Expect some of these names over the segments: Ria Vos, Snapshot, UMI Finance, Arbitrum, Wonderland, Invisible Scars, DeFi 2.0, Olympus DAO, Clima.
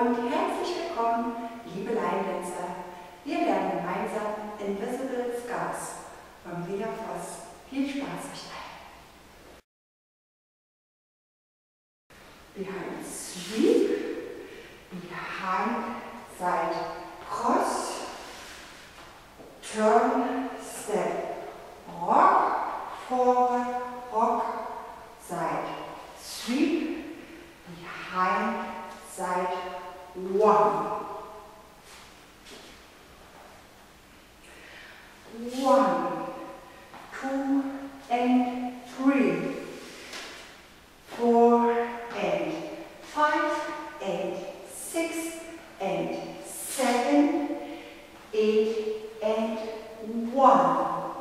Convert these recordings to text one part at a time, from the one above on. und herzlich willkommen, liebe Leinwänzer. Wir lernen gemeinsam Invisible Scars von Ria Vos. Viel Spaß euch allen. Behind sweep, behind side cross, turn step, rock forward, rock side sweep, behind side one, two and three, four and five and six and seven, eight and one,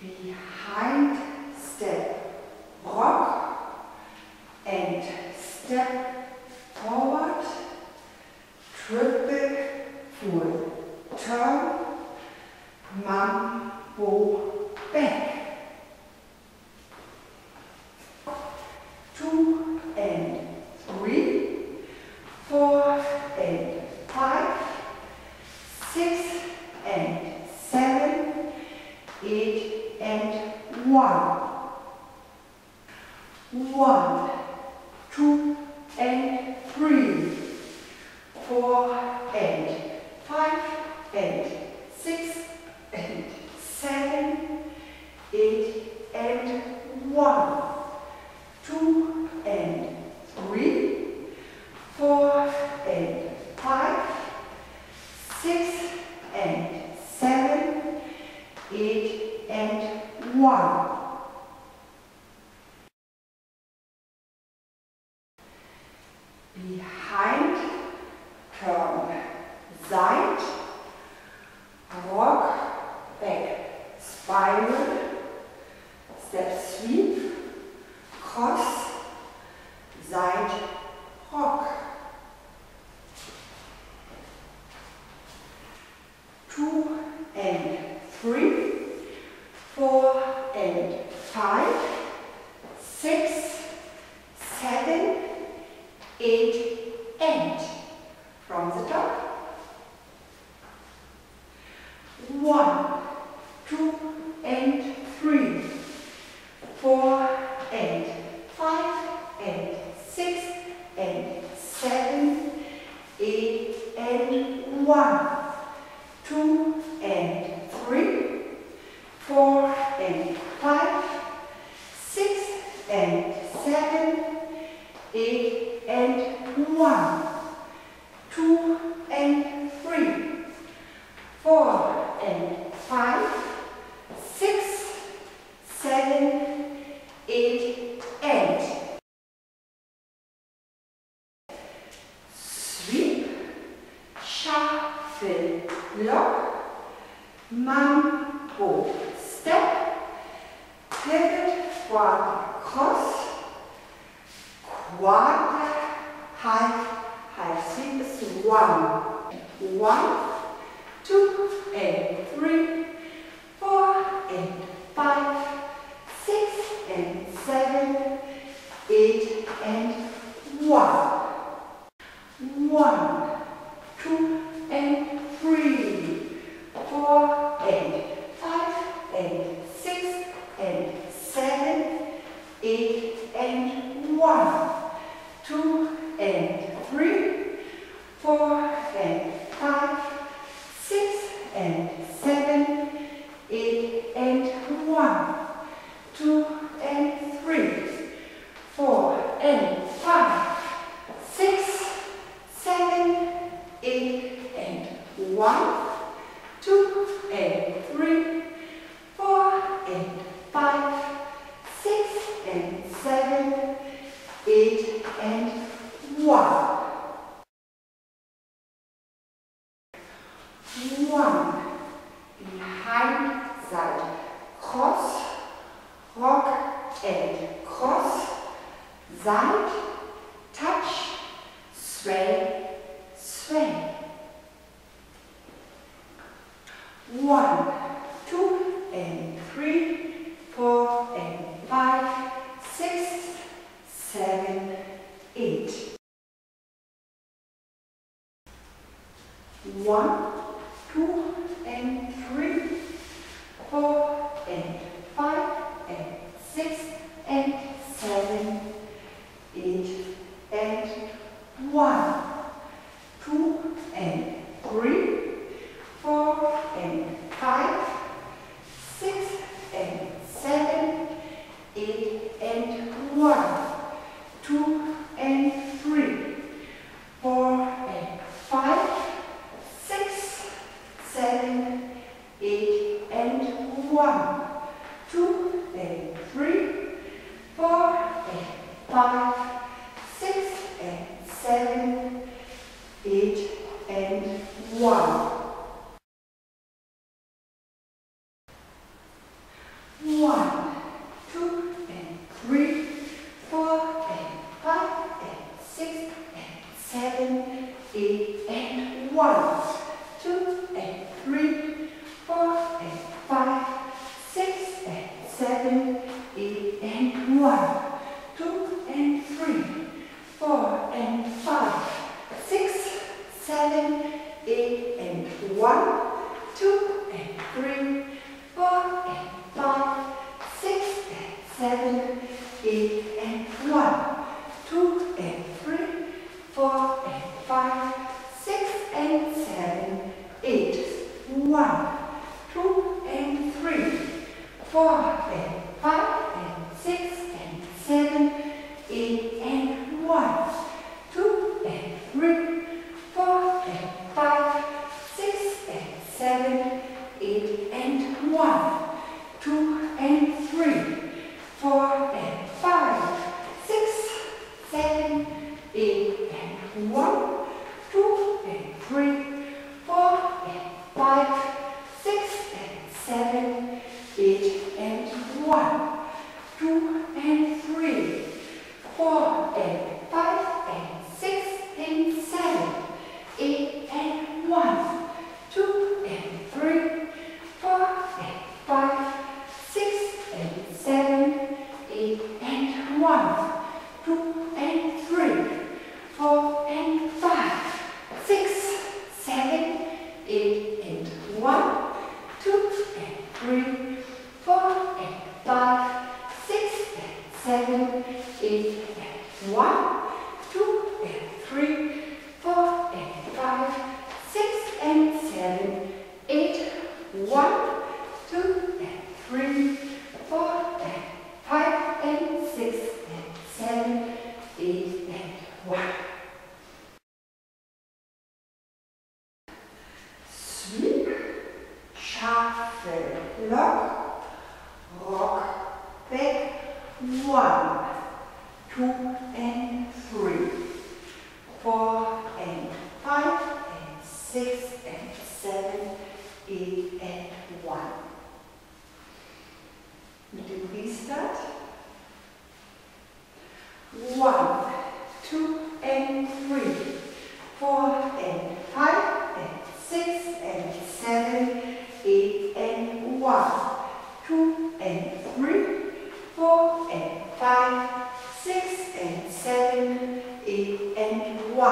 behind step rock and step forward, triple full turn, mambo back, two and three, four and five, six and seven, eight and one, two and three, four and five and six and seven, eight and one, two and three, four and five, six and seven, eight and one, behind turn side, rock, back, spiral, step sweep, cross, side, rock. Two and three, four and five, six, seven, eight, and from the top. One, two and three, four and five and six and seven, eight and one, two and three, four and five, six and seven, eight and one, two and three, four and five, six, seven, eight, and sweep, shuffle, lock, mambo, step, pivot, quarter, cross, quarter, half sweep is one, two and three, four and five, six and seven, eight and one, two and three, four and five and six and seven, eight and one, two and three, four and five, six and seven, eight and one, two and three, four and five, six, seven, eight and one, two and three, four and five, six and seven, eight and one. One, behind side cross, rock and cross, side, touch, sway. One, two and three, four and five, six, 7, 8. 1. Mit dem Restart. 1, 2 and 3, 4 and 5 and 6 and 7, 8 and 1. 2 and 3, 4 and 5, 6 and 7, 8 and 1.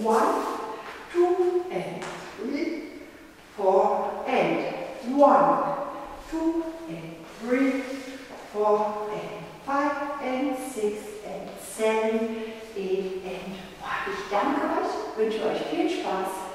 1, 2 and 3, 4 and 5, 6 and 7, 8 and 1. Ich danke euch, wünsche euch viel Spaß.